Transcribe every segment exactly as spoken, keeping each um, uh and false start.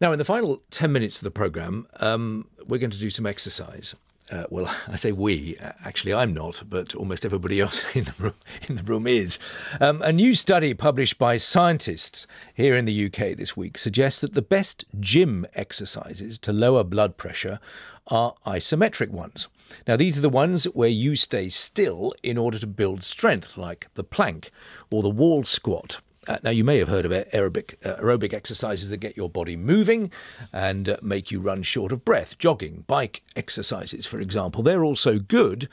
Now, in the final ten minutes of the programme, um, we're going to do some exercise. Uh, well, I say we. Actually, I'm not, but almost everybody else in the room, in the room is. Um, a new study published by scientists here in the U K this week suggests that the best gym exercises to lower blood pressure are isometric ones. Now, these are the ones where you stay still in order to build strength, like the plank or the wall squat. Uh, now, you may have heard of aerobic, uh, aerobic exercises that get your body moving and uh, make you run short of breath. Jogging, bike exercises, for example, they're also good.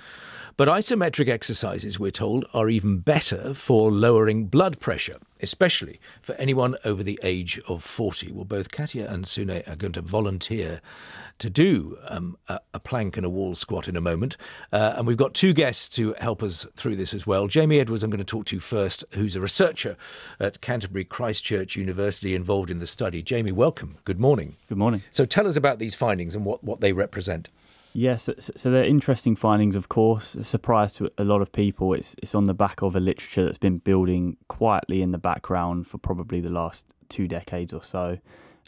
But isometric exercises, we're told, are even better for lowering blood pressure, especially for anyone over the age of forty. Well, both Katia and Sune are going to volunteer to do um, a, a plank and a wall squat in a moment. Uh, and we've got two guests to help us through this as well. Jamie Edwards, I'm going to talk to you first, who's a researcher at Canterbury Christchurch University involved in the study. Jamie, welcome. Good morning. Good morning. So tell us about these findings and what, what they represent. Yes, so they're interesting findings, of course. A surprise to a lot of people. It's it's on the back of a literature that's been building quietly in the background for probably the last two decades or so.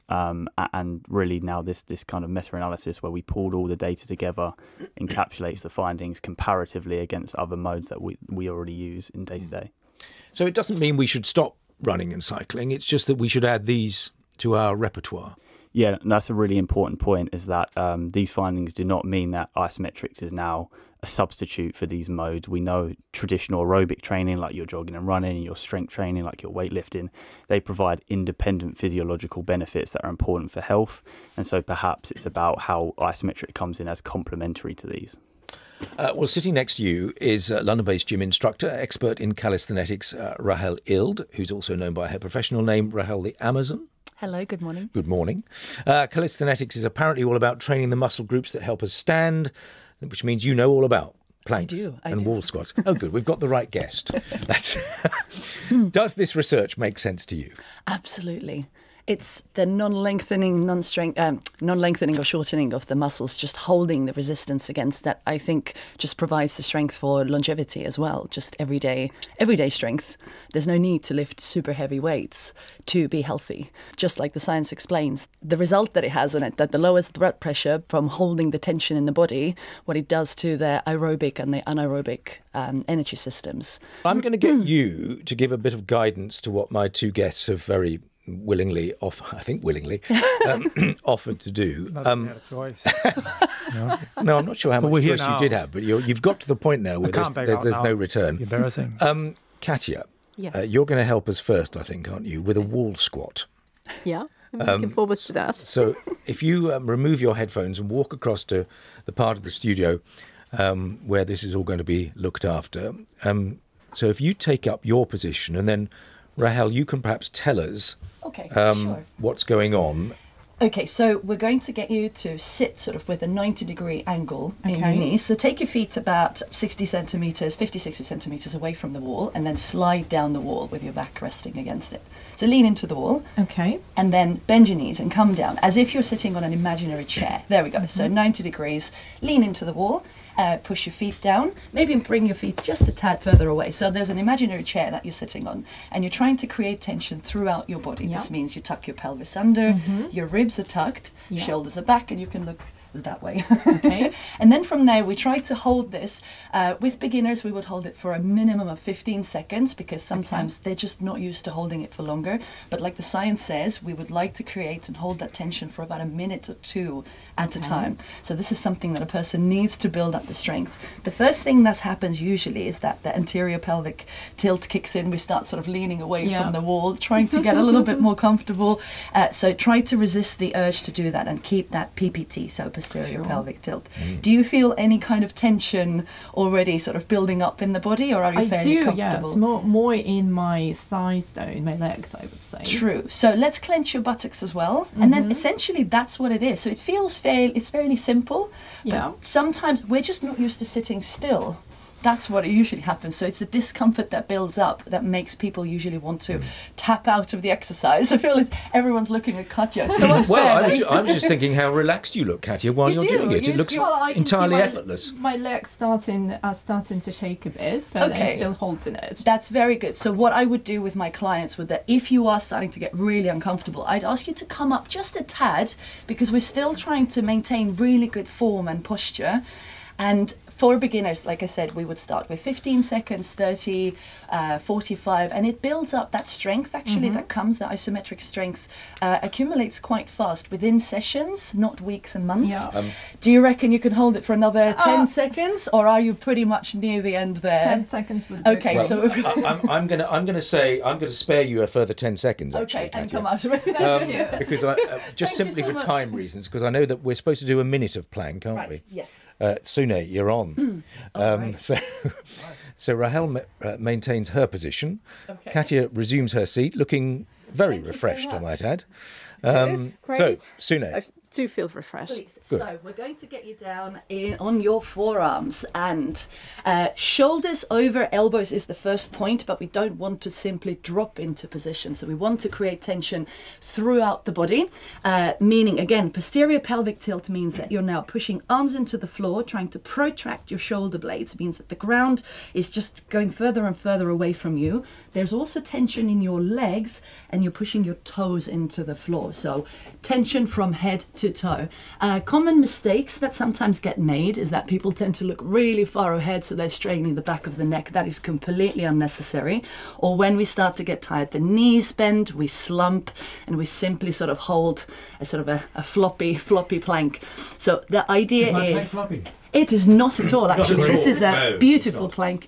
Um, and really now this, this kind of meta-analysis where we pulled all the data together encapsulates the findings comparatively against other modes that we, we already use in day-to-day. So it doesn't mean we should stop running and cycling. It's just that we should add these to our repertoire. Yeah, that's a really important point, is that um, these findings do not mean that isometrics is now a substitute for these modes. We know traditional aerobic training, like your jogging and running, and your strength training, like your weightlifting, they provide independent physiological benefits that are important for health. And so perhaps it's about how isometric comes in as complementary to these. Uh, well, sitting next to you is uh, London-based gym instructor, expert in calisthenics, uh, Rahel Ild, who's also known by her professional name, Rahel the Amazon. Hello, good morning. Good morning. Uh, calisthenics is apparently all about training the muscle groups that help us stand, which means you know all about planks I do, I and do. wall squats. Oh, good. We've got the right guest. That's Does this research make sense to you? Absolutely. It's the non-lengthening, non-strength, um, non-lengthening or shortening of the muscles, just holding the resistance against that. I think just provides the strength for longevity as well. Just everyday, everyday strength. There's no need to lift super heavy weights to be healthy. Just like the science explains, the result that it has on it, that the lowers the blood pressure from holding the tension in the body, what it does to the aerobic and the anaerobic um, energy systems. I'm going to get you to give a bit of guidance to what my two guests have very willingly, off, I think willingly, um, offered to do. Not um, a choice. no. no, I'm not sure how but much choice now. you did have, but you're, you've got to the point now where there's, there's, there's no return. Embarrassing. Um, Katia, yeah. uh, you're going to help us first, I think, aren't you, with a wall squat? Yeah, I'm um, looking forward to that. So if you um, remove your headphones and walk across to the part of the studio um, where this is all going to be looked after. Um, so if you take up your position and then, Rahel, you can perhaps tell us Okay, um, sure. what's going on. Okay, so we're going to get you to sit sort of with a ninety degree angle okay. in your knees. So take your feet about sixty centimetres, fifty, sixty centimetres away from the wall, and then slide down the wall with your back resting against it. So lean into the wall. Okay. And then bend your knees and come down as if you're sitting on an imaginary chair. There we go. Mm-hmm. So ninety degrees, lean into the wall. Uh, push your feet down, maybe bring your feet just a tad further away. So there's an imaginary chair that you're sitting on and you're trying to create tension throughout your body. Yep. This means you tuck your pelvis under, mm-hmm. your ribs are tucked, yep. shoulders are back, and you can look that way. Okay. And then from there, we try to hold this. Uh, with beginners, we would hold it for a minimum of fifteen seconds because sometimes okay. they're just not used to holding it for longer. But like the science says, we would like to create and hold that tension for about a minute or two at okay. a time. So this is something that a person needs to build up the strength. The first thing that happens usually is that the anterior pelvic tilt kicks in. We start sort of leaning away yeah. from the wall, trying to get a little bit more comfortable. Uh, so try to resist the urge to do that and keep that P P T, so posterior sure. pelvic tilt. Mm. Do you feel any kind of tension already sort of building up in the body, or are you I fairly do, comfortable? I do, yes. More, more in my thighs though, in my legs, I would say. True. So let's clench your buttocks as well. Mm-hmm. And then essentially that's what it is. So it feels fairly, it's fairly simple, but yeah. sometimes we're just not used to sitting still. that's what it usually happens. So it's the discomfort that builds up that makes people usually want to mm. tap out of the exercise. I feel like everyone's looking at Katya. It's so unfair. Well, I'm, ju I'm just thinking how relaxed you look, Katya, while you you're do. doing it. You, it looks well, entirely my, effortless. My legs starting are starting to shake a bit, but okay. I'm still holding it. That's very good. So what I would do with my clients would that if you are starting to get really uncomfortable, I'd ask you to come up just a tad, because we're still trying to maintain really good form and posture. And for beginners, like I said, we would start with fifteen seconds, thirty, uh, forty-five, and it builds up that strength actually mm-hmm. that comes, that isometric strength uh, accumulates quite fast within sessions, not weeks and months. Yeah. Um, Do you reckon you can hold it for another ten uh, seconds, or are you pretty much near the end there? ten seconds would be okay. Well, so we've got I, I'm, I'm gonna I'm gonna say I'm gonna spare you a further ten seconds. Actually, okay, and Katya. Come out of it. Um, you. Because I, uh, just Thank simply so for much. time reasons, because I know that we're supposed to do a minute of plank, aren't right. we? Yes. Uh, Sune, you're on. Mm. Oh, um, right. So, so Rahel ma uh, maintains her position. Okay. Katya resumes her seat, looking very Thank refreshed, so I might add. Um, so, Sune. I do feel refreshed. Please. So, we're going to get you down in, on your forearms, and uh, shoulders over elbows is the first point, but we don't want to simply drop into position. So, we want to create tension throughout the body, uh, meaning, again, posterior pelvic tilt means that you're now pushing arms into the floor, trying to protract your shoulder blades. It means that the ground is just going further and further away from you. There's also tension in your legs, and you're pushing your toes into the floor. So tension from head to toe. Uh, common mistakes that sometimes get made is that people tend to look really far ahead, so they're straining the back of the neck. That is completely unnecessary. Or when we start to get tired, the knees bend, we slump, and we simply sort of hold a sort of a, a floppy, floppy plank. So the idea is... It is not at all, actually. At this all. is a no, beautiful plank.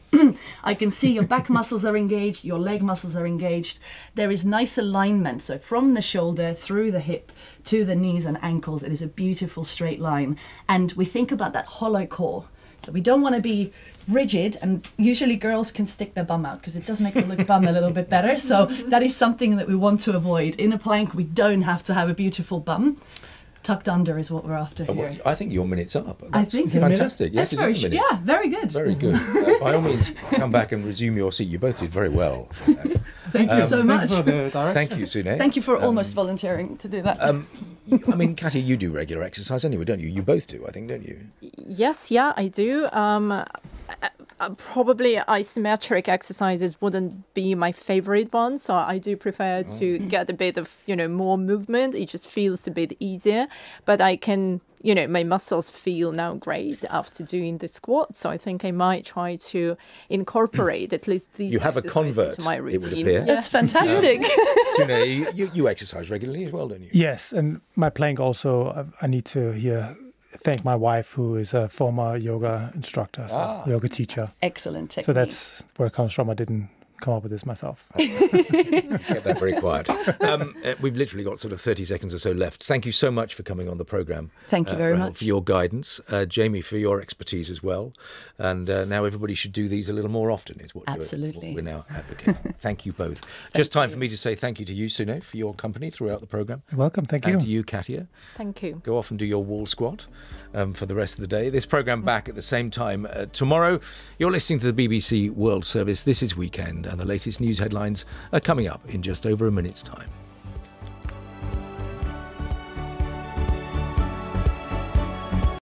I can see your back muscles are engaged, your leg muscles are engaged. There is nice alignment, so from the shoulder through the hip to the knees and ankles, it is a beautiful straight line. And we think about that hollow core. So we don't want to be rigid, and usually girls can stick their bum out because it does make them look bum a little bit better. So that is something that we want to avoid. In a plank, we don't have to have a beautiful bum. Tucked under is what we're after here. Well, I think your minute's up. That's I think fantastic. Yes, it's it is a minute. Yeah, very good. Very good. Uh, by all means, come back and resume your seat. You both did very well. Thank um, you so much. Thank you, for the thank you, Sune. Thank you for um, almost volunteering to do that. Um, I mean, Katya, you do regular exercise anyway, don't you? You both do, I think, don't you? Yes, yeah, I do. Um, probably isometric exercises wouldn't be my favorite one, so I do prefer to get a bit of, you know, more movement. It just feels a bit easier, but I can, you know, my muscles feel now great after doing the squat, so I think I might try to incorporate at least these. You have a convert into my routine. It would That's fantastic. um, Sune, you, you exercise regularly as well, don't you? Yes, and my plank also, I need to hear... thank my wife, who is a former yoga instructor, so ah, yoga teacher. Excellent technique. So that's where it comes from. I didn't come up with this myself. Get that very quiet. Um, we've literally got sort of thirty seconds or so left. Thank you so much for coming on the programme. Thank you uh, very Rahel, much. For your guidance. Uh, Jamie, for your expertise as well. And uh, now everybody should do these a little more often is what, Absolutely. what we're now advocating. Thank you both. Thank Just time you. for me to say thank you to you, Sune, for your company throughout the programme. Welcome, thank and you. And to you, Katya. Thank you. Go off and do your wall squat um, for the rest of the day. This programme back at the same time uh, tomorrow. You're listening to the B B C World Service. This is Weekend. And the latest news headlines are coming up in just over a minute's time.